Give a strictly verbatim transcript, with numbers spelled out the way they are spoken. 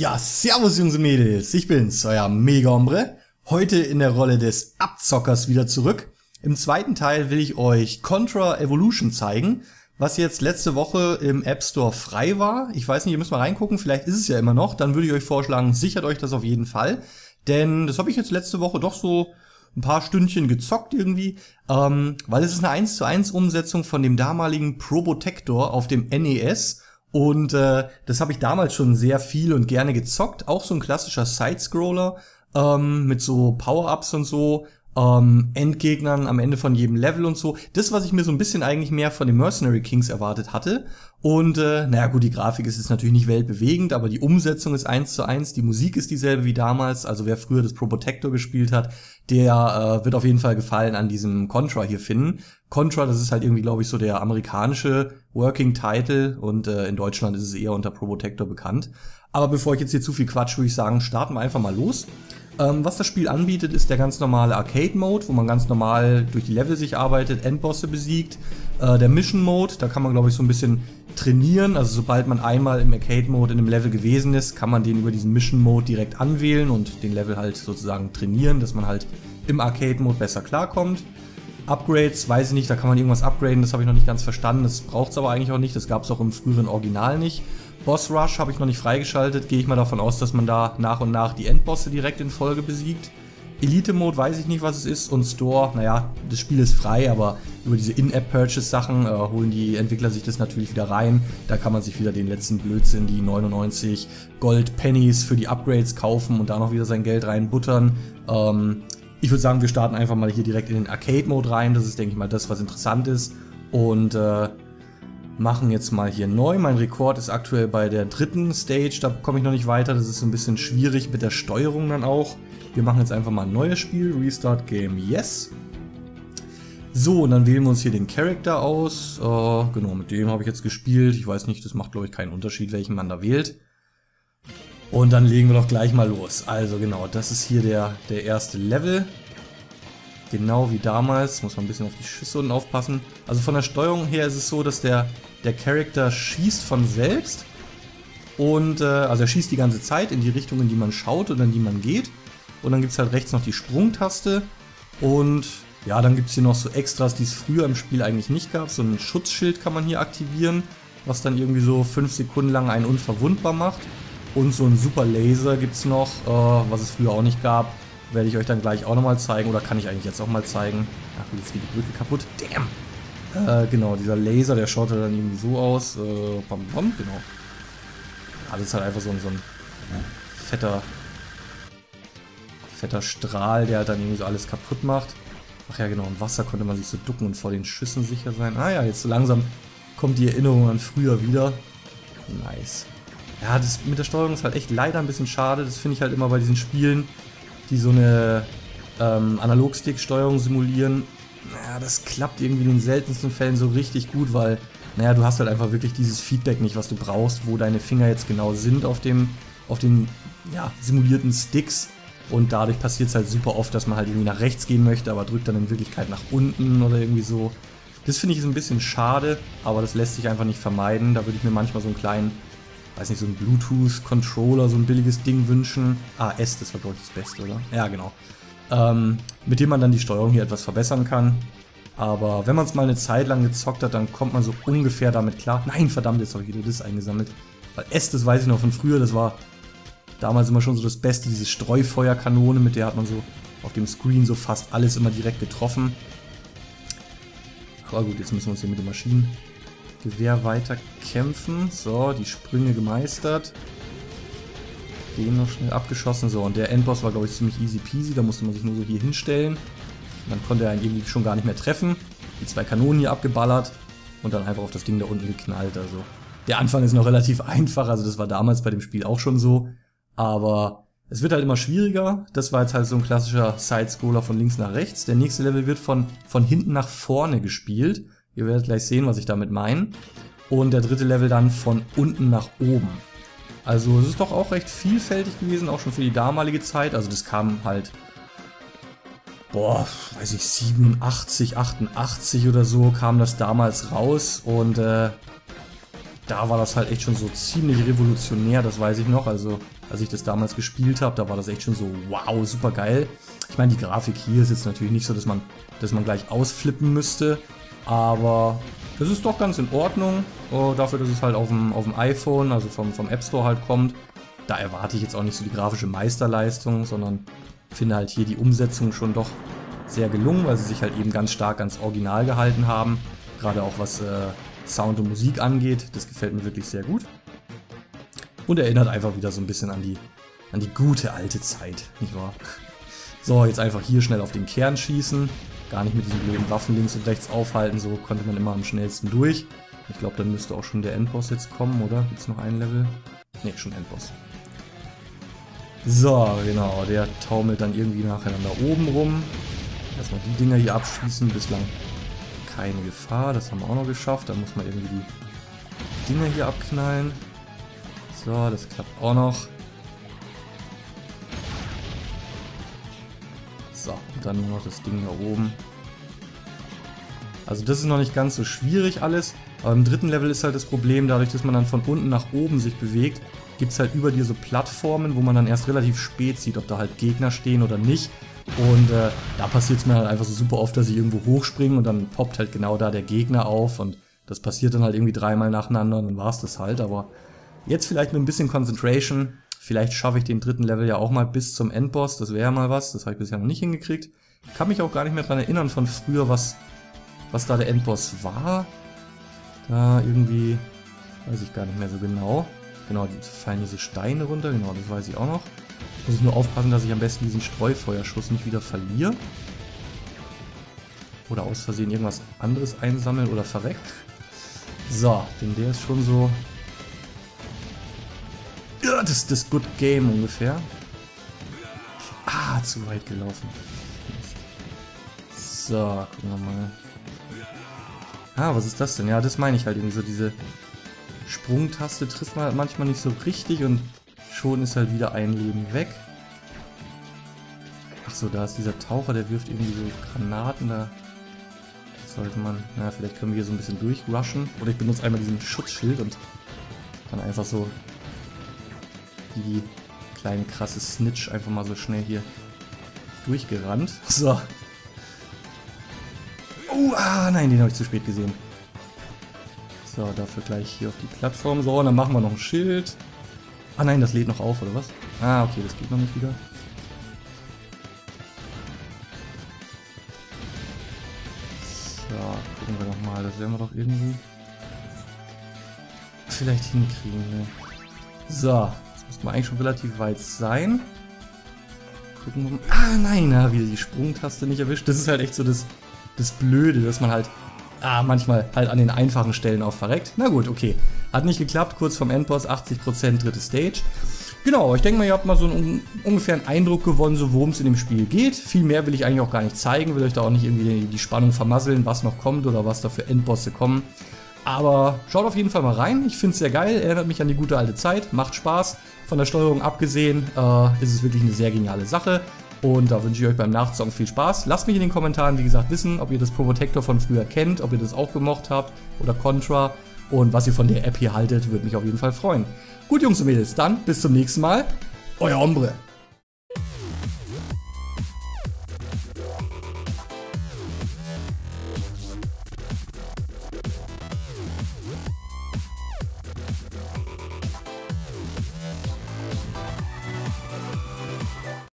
Ja, servus Jungs und Mädels, ich bin's, euer Megahombre. Heute in der Rolle des Abzockers wieder zurück. Im zweiten Teil will ich euch Contra Evolution zeigen, was jetzt letzte Woche im App Store frei war. Ich weiß nicht, ihr müsst mal reingucken, vielleicht ist es ja immer noch. Dann würde ich euch vorschlagen, sichert euch das auf jeden Fall. Denn das habe ich jetzt letzte Woche doch so ein paar Stündchen gezockt irgendwie, ähm, weil es ist eine eins zu eins Umsetzung von dem damaligen Probotector auf dem N E S. Und äh, das habe ich damals schon sehr viel und gerne gezockt. Auch so ein klassischer Sidescroller ähm, mit so Power-Ups und so, ähm, Endgegnern am Ende von jedem Level und so. Das, was ich mir so ein bisschen eigentlich mehr von den Mercenary Kings erwartet hatte. Und äh, naja gut, die Grafik ist jetzt natürlich nicht weltbewegend, aber die Umsetzung ist eins zu eins. Die Musik ist dieselbe wie damals. Also wer früher das Probotector gespielt hat, der äh, wird auf jeden Fall Gefallen an diesem Contra hier finden. Contra, das ist halt irgendwie, glaube ich, so der amerikanische Working Title und äh, in Deutschland ist es eher unter Probotector bekannt. Aber bevor ich jetzt hier zu viel Quatsch, würde ich sagen, starten wir einfach mal los. Ähm, was das Spiel anbietet, ist der ganz normale Arcade-Mode, wo man ganz normal durch die Level sich arbeitet, Endbosse besiegt. Äh, der Mission-Mode, da kann man, glaube ich, so ein bisschen trainieren. Also sobald man einmal im Arcade-Mode in einem Level gewesen ist, kann man den über diesen Mission-Mode direkt anwählen und den Level halt sozusagen trainieren, dass man halt im Arcade-Mode besser klarkommt. Upgrades, weiß ich nicht, da kann man irgendwas upgraden, das habe ich noch nicht ganz verstanden, das braucht es aber eigentlich auch nicht, das gab es auch im früheren Original nicht. Boss Rush habe ich noch nicht freigeschaltet, gehe ich mal davon aus, dass man da nach und nach die Endbosse direkt in Folge besiegt. Elite Mode, weiß ich nicht, was es ist, und Store, naja, das Spiel ist frei, aber über diese In-App-Purchase Sachen äh, holen die Entwickler sich das natürlich wieder rein, da kann man sich wieder den letzten Blödsinn, die neunundneunzig Gold-Pennies für die Upgrades kaufen und da noch wieder sein Geld reinbuttern. ähm... Ich würde sagen, wir starten einfach mal hier direkt in den Arcade-Mode rein. Das ist, denke ich mal, das, was interessant ist. Und äh, machen jetzt mal hier neu. Mein Rekord ist aktuell bei der dritten Stage. Da komme ich noch nicht weiter. Das ist ein bisschen schwierig mit der Steuerung dann auch. Wir machen jetzt einfach mal ein neues Spiel. Restart Game, yes. So, und dann wählen wir uns hier den Charakter aus. Äh, genau, mit dem habe ich jetzt gespielt. Ich weiß nicht, das macht, glaube ich, keinen Unterschied, welchen man da wählt. Und dann legen wir doch gleich mal los. Also genau, das ist hier der, der erste Level. Genau wie damals, muss man ein bisschen auf die Schüsse unten aufpassen. Also von der Steuerung her ist es so, dass der, der Charakter schießt von selbst. Und äh, also er schießt die ganze Zeit in die Richtung, in die man schaut oder in die man geht. Und dann gibt es halt rechts noch die Sprungtaste. Und ja, dann gibt es hier noch so Extras, die es früher im Spiel eigentlich nicht gab. So ein Schutzschild kann man hier aktivieren, was dann irgendwie so fünf Sekunden lang einen unverwundbar macht. Und so ein super Laser gibt es noch, äh, was es früher auch nicht gab. Werde ich euch dann gleich auch nochmal zeigen, oder kann ich eigentlich jetzt auch mal zeigen. Ach, jetzt geht die Brücke kaputt. Damn! Äh, genau, dieser Laser, der schaut dann irgendwie so aus. Äh, bam, bam, genau. Ja, das ist halt einfach so ein, so ein fetter, fetter Strahl, der halt dann irgendwie so alles kaputt macht. Ach ja, genau, im Wasser konnte man sich so ducken und vor den Schüssen sicher sein. Ah ja, jetzt so langsam kommt die Erinnerung an früher wieder. Nice. Ja, das mit der Steuerung ist halt echt leider ein bisschen schade. Das finde ich halt immer bei diesen Spielen, die so eine ähm, Analogstick-Steuerung simulieren. Naja, das klappt irgendwie in den seltensten Fällen so richtig gut, weil, naja, du hast halt einfach wirklich dieses Feedback nicht, was du brauchst, wo deine Finger jetzt genau sind auf dem, auf den, ja, simulierten Sticks. Und dadurch passiert es halt super oft, dass man halt irgendwie nach rechts gehen möchte, aber drückt dann in Wirklichkeit nach unten oder irgendwie so. Das finde ich ist ein bisschen schade, aber das lässt sich einfach nicht vermeiden. Da würde ich mir manchmal so einen kleinen, weiß nicht, so ein Bluetooth-Controller, so ein billiges Ding wünschen. Ah, S, das war, glaube ich, das Beste, oder? Ja, genau. Ähm, mit dem man dann die Steuerung hier etwas verbessern kann. Aber wenn man es mal eine Zeit lang gezockt hat, dann kommt man so ungefähr damit klar. Nein, verdammt, jetzt habe ich wieder das eingesammelt. Weil S, das weiß ich noch von früher, das war damals immer schon so das Beste, diese Streufeuerkanone, mit der hat man so auf dem Screen so fast alles immer direkt getroffen. Aber gut, jetzt müssen wir uns hier mit den Maschinen... Gewehr weiter kämpfen. So, die Sprünge gemeistert. Den noch schnell abgeschossen. So, und der Endboss war, glaube ich, ziemlich easy peasy. Da musste man sich nur so hier hinstellen. Und dann konnte er einen irgendwie schon gar nicht mehr treffen. Die zwei Kanonen hier abgeballert. Und dann einfach auf das Ding da unten geknallt. Also, der Anfang ist noch relativ einfach. Also, das war damals bei dem Spiel auch schon so. Aber es wird halt immer schwieriger. Das war jetzt halt so ein klassischer Sidescroller von links nach rechts. Der nächste Level wird von, von hinten nach vorne gespielt. Ihr werdet gleich sehen, was ich damit meine. Und der dritte Level dann von unten nach oben. Also es ist doch auch recht vielfältig gewesen, auch schon für die damalige Zeit. Also das kam halt, boah, weiß ich, siebenundachtzig, achtundachtzig oder so kam das damals raus. Und äh, da war das halt echt schon so ziemlich revolutionär, das weiß ich noch. Also als ich das damals gespielt habe, da war das echt schon so, wow, super geil. Ich meine, die Grafik hier ist jetzt natürlich nicht so, dass man, dass man gleich ausflippen müsste, aber das ist doch ganz in Ordnung, äh, dafür, dass es halt auf dem, auf dem iPhone, also vom, vom App Store halt kommt. Da erwarte ich jetzt auch nicht so die grafische Meisterleistung, sondern finde halt hier die Umsetzung schon doch sehr gelungen, weil sie sich halt eben ganz stark ans Original gehalten haben. Gerade auch was äh, Sound und Musik angeht, das gefällt mir wirklich sehr gut. Und erinnert einfach wieder so ein bisschen an die, an die gute alte Zeit, nicht wahr? So, jetzt einfach hier schnell auf den Kern schießen. Gar nicht mit diesen blöden Waffen links und rechts aufhalten, so konnte man immer am schnellsten durch. Ich glaube, dann müsste auch schon der Endboss jetzt kommen, oder? Gibt es noch ein Level? Ne, schon Endboss. So, genau, der taumelt dann irgendwie nacheinander oben rum. Erstmal die Dinger hier abschießen, bislang keine Gefahr, das haben wir auch noch geschafft. Da muss man irgendwie die Dinger hier abknallen. So, das klappt auch noch. So, und dann nur noch das Ding hier oben. Also das ist noch nicht ganz so schwierig alles, aber im dritten Level ist halt das Problem, dadurch, dass man dann von unten nach oben sich bewegt, gibt es halt über dir so Plattformen, wo man dann erst relativ spät sieht, ob da halt Gegner stehen oder nicht. Und äh, da passiert es mir halt einfach so super oft, dass ich irgendwo hochspringe und dann poppt halt genau da der Gegner auf und das passiert dann halt irgendwie dreimal nacheinander und dann war es das halt. Aber jetzt vielleicht mit ein bisschen Concentration, vielleicht schaffe ich den dritten Level ja auch mal bis zum Endboss, das wäre ja mal was, das habe ich bisher noch nicht hingekriegt. Kann mich auch gar nicht mehr dran erinnern von früher, was, was da der Endboss war. Da irgendwie, weiß ich gar nicht mehr so genau. Genau, die fallen diese Steine runter, genau, das weiß ich auch noch. Ich muss nur aufpassen, dass ich am besten diesen Streufeuerschuss nicht wieder verliere. Oder aus Versehen irgendwas anderes einsammeln oder verreckt. So, denn der ist schon so... Ja, das ist das Good Game ungefähr. Ah, zu weit gelaufen. So, gucken wir mal. Ah, was ist das denn? Ja, das meine ich halt irgendwie so, diese Sprungtaste trifft man halt manchmal nicht so richtig und schon ist halt wieder ein Leben weg. Achso, da ist dieser Taucher, der wirft irgendwie so Granaten da. Das sollte man... Na, vielleicht können wir hier so ein bisschen durchrushen. Oder ich benutze einmal diesen Schutzschild und dann einfach so die kleine krasse Snitch einfach mal so schnell hier durchgerannt. So. Oh, ah, nein, den habe ich zu spät gesehen. So, dafür gleich hier auf die Plattform. So, und dann machen wir noch ein Schild. Ah nein, das lädt noch auf, oder was? Ah, okay, das geht noch nicht wieder. So, gucken wir doch mal. Das werden wir doch irgendwie vielleicht hinkriegen, ne? So, jetzt müsste man eigentlich schon relativ weit sein. Gucken wir mal. Ah nein, ah, wieder die Sprungtaste nicht erwischt. Das ist halt echt so das, das Blöde, dass man halt... Ah, manchmal halt an den einfachen Stellen auch verreckt. Na gut, okay. Hat nicht geklappt, kurz vorm Endboss, achtzig Prozent, dritte Stage. Genau, ich denke mal, ihr habt mal so einen ungefähren Eindruck gewonnen, so worum es in dem Spiel geht. Viel mehr will ich eigentlich auch gar nicht zeigen, will euch da auch nicht irgendwie die Spannung vermasseln, was noch kommt oder was da für Endbosse kommen. Aber schaut auf jeden Fall mal rein, ich finde es sehr geil, erinnert mich an die gute alte Zeit, macht Spaß. Von der Steuerung abgesehen äh, ist es wirklich eine sehr geniale Sache. Und da wünsche ich euch beim Nachzocken viel Spaß. Lasst mich in den Kommentaren, wie gesagt, wissen, ob ihr das Probotector von früher kennt, ob ihr das auch gemocht habt oder Contra und was ihr von der App hier haltet, würde mich auf jeden Fall freuen. Gut, Jungs und Mädels, dann bis zum nächsten Mal. Euer Hombre.